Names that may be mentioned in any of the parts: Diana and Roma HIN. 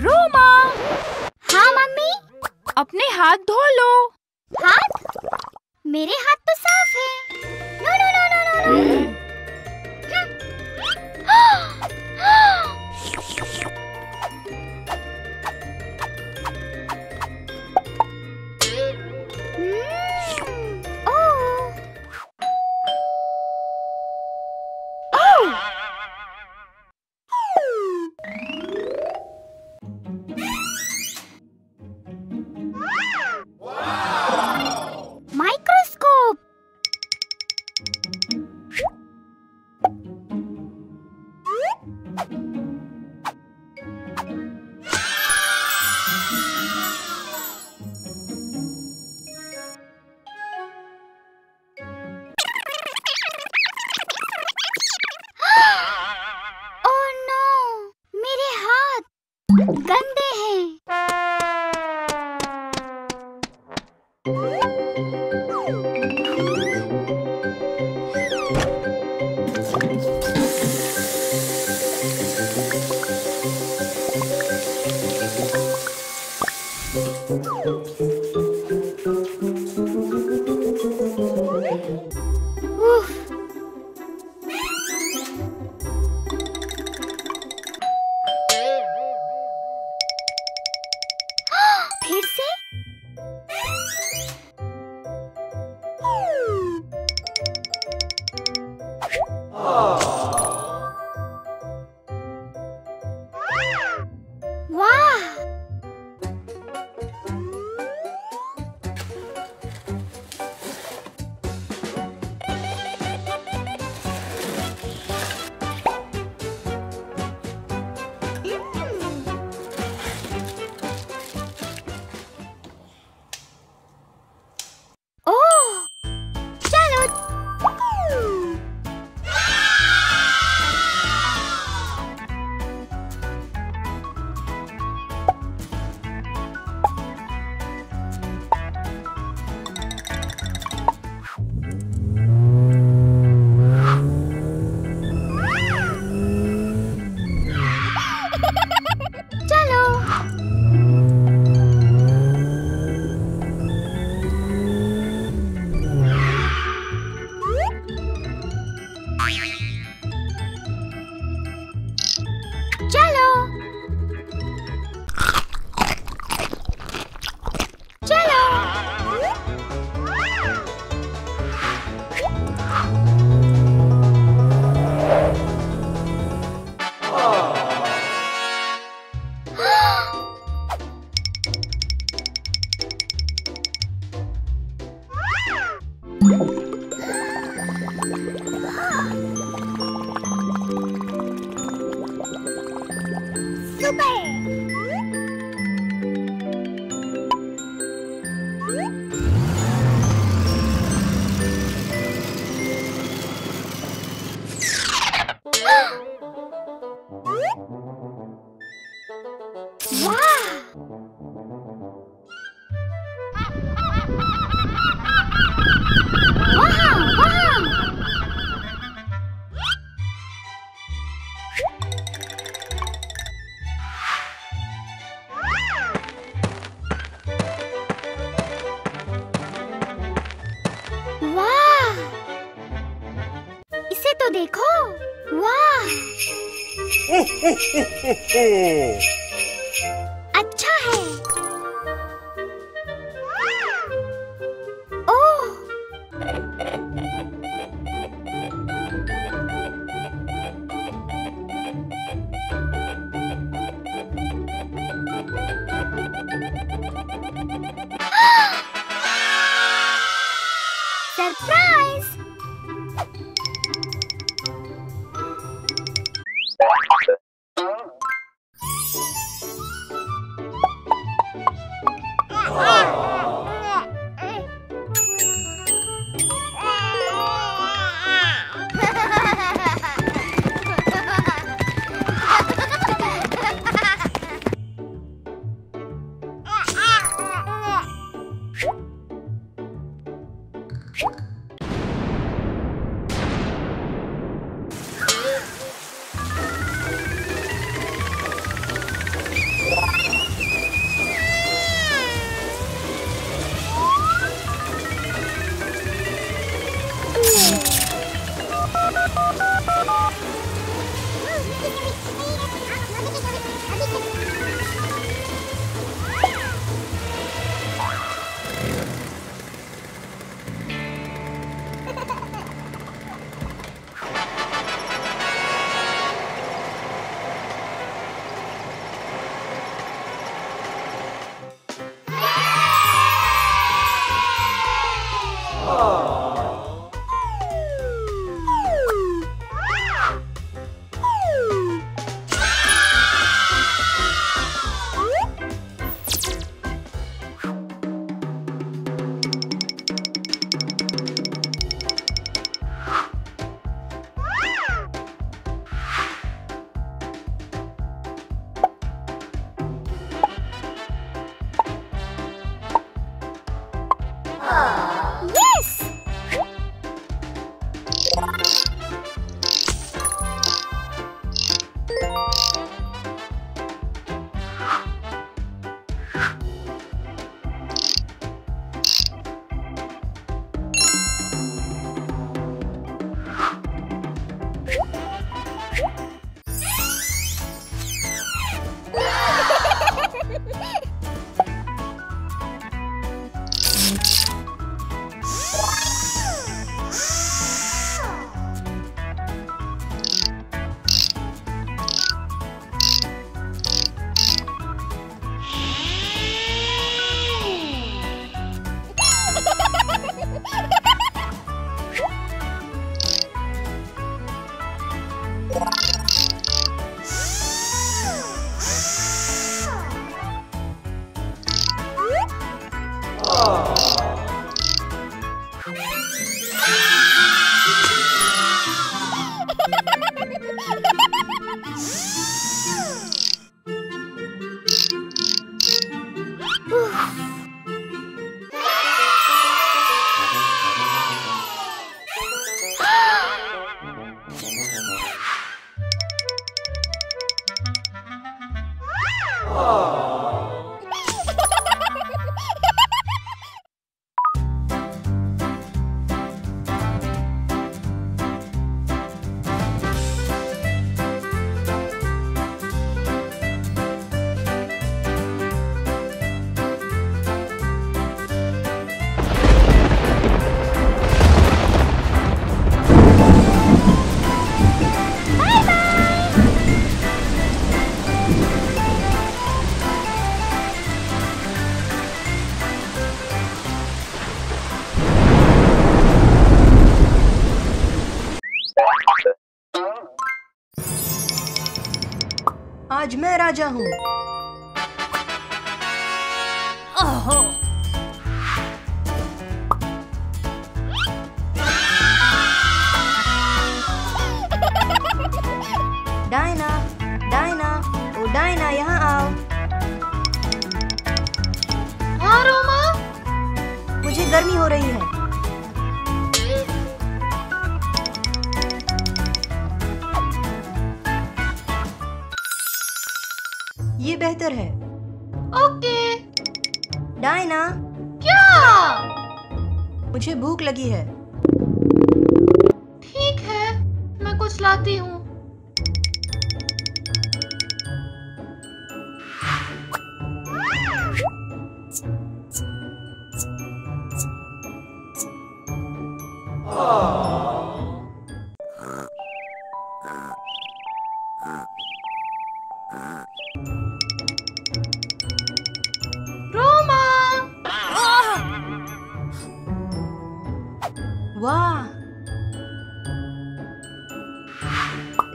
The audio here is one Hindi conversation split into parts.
रोमा। हाँ मम्मी। अपने हाथ धो लो। हाथ? मेरे हाथ तो साफ है। No no no no no. अच्छा है। ओह। सरप्राइज। आज मैं राजा हूँ। ओहो डायना, डायना, ओ डायना यहाँ आओ। हाँ रोमा, मुझे गर्मी हो रही है। ये बेहतर है। ओके। डायना। क्या? मुझे भूख लगी है। ठीक है, मैं कुछ लाती हूँ।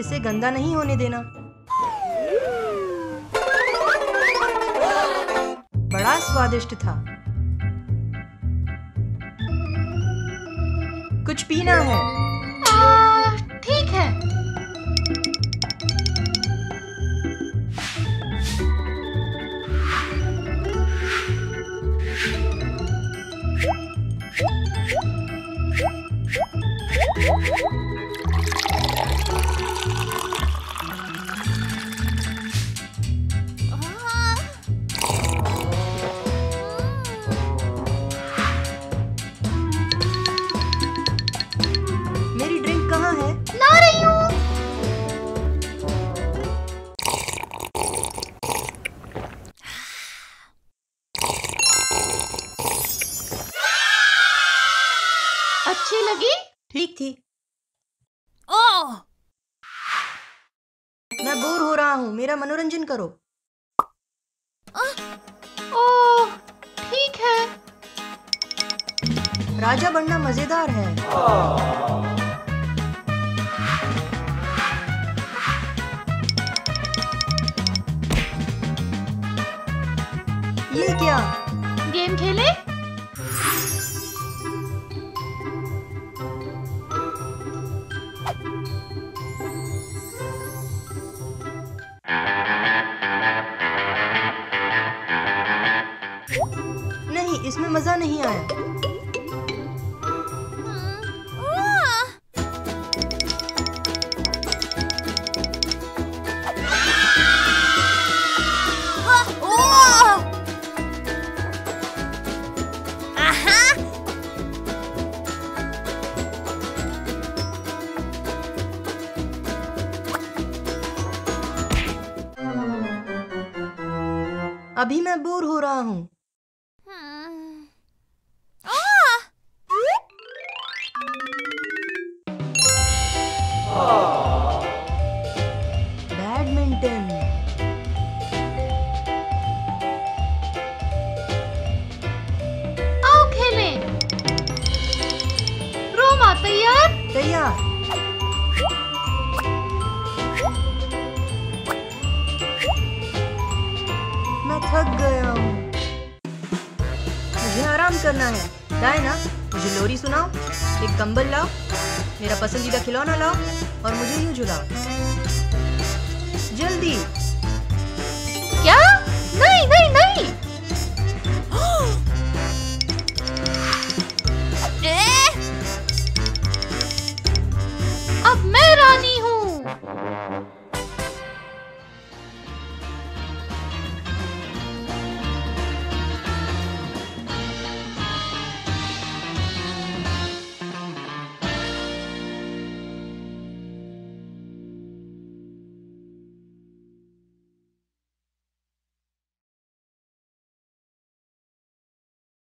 इसे गंदा नहीं होने देना। बड़ा स्वादिष्ट था। कुछ पीना है? ठीक है। मैं बोर हो रहा हूँ, मेरा मनोरंजन करो। ओह ठीक है, राजा बनना मजेदार है। ये क्या गेम खेले? नहीं, इसमें मजा नहीं आया। अभी मैं बोर हो रहा हूँ। बैडमिंटन, आओ खेलें। रोमा तैयार? तैयार। थक गया हूँ, मुझे आराम करना है। डायना, मुझे लोरी सुनाओ, एक कंबल लाओ, मेरा पसंदीदा खिलौना लाओ और मुझे यूं झुलाओ। जल्दी।